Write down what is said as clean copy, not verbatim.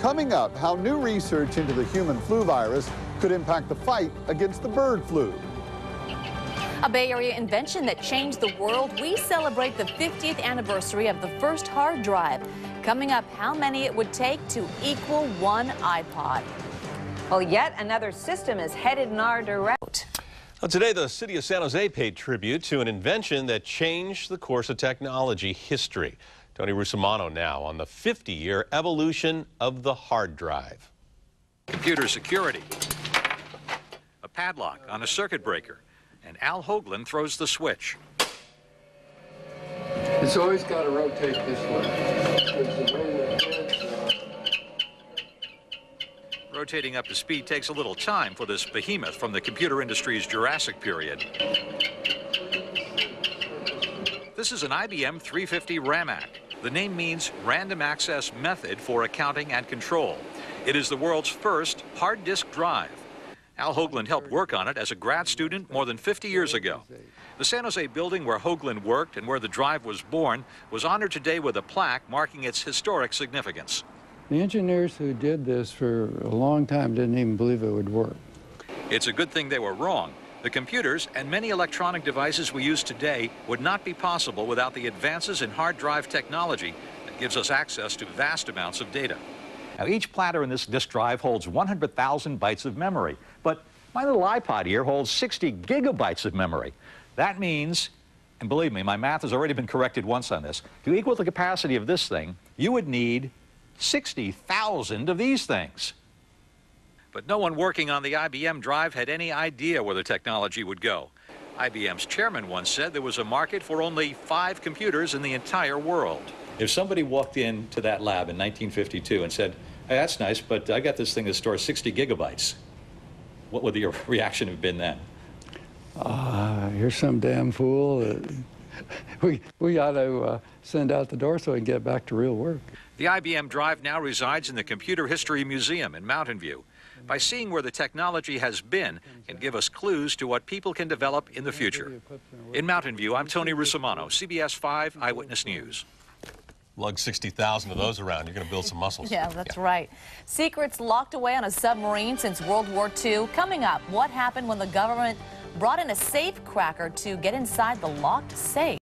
Coming up, how new research into the human flu virus could impact the fight against the bird flu. A Bay Area invention that changed the world. We celebrate the 50th anniversary of the first hard drive. Coming up, how many it would take to equal one iPod. Well, yet another system is headed in our direction. Well, today, the city of San Jose paid tribute to an invention that changed the course of technology history. Tony Russomano now on the 50-year evolution of the hard drive. Computer security, a padlock on a circuit breaker, and Al Hoagland throws the switch. It's always got to rotate this way. Rotating up to speed takes a little time for this behemoth from the computer industry's Jurassic period. This is an IBM 350 RAMAC. The name means Random Access Method for Accounting and Control. It is the world's first hard disk drive. Al Hoagland helped work on it as a grad student more than 50 years ago. The San Jose building where Hoagland worked and where the drive was born was honored today with a plaque marking its historic significance. The engineers who did this for a long time didn't even believe it would work. It's a good thing they were wrong. The computers and many electronic devices we use today would not be possible without the advances in hard drive technology that gives us access to vast amounts of data. Now, each platter in this disk drive holds 100,000 bytes of memory, but my little iPod here holds 60 gigabytes of memory. That means, and believe me, my math has already been corrected once on this, to equal the capacity of this thing, you would need 60,000 of these things. But no one working on the IBM drive had any idea where the technology would go. IBM's chairman once said there was a market for only 5 computers in the entire world. If somebody walked into that lab in 1952 and said, "Hey, that's nice, but I got this thing that stores 60 gigabytes," what would your reaction have been then? You're some damn fool. We ought to send out the door so we can get back to real work. The IBM drive now resides in the Computer History Museum in Mountain View. By seeing where the technology has been, can give us clues to what people can develop in the future. In Mountain View, I'm Tony Russomano, CBS 5 Eyewitness News. Lug 60,000 of those around, you're going to build some muscles. Yeah, that's right. Secrets locked away on a submarine since World War II. Coming up, what happened when the government brought in a safe cracker to get inside the locked safe?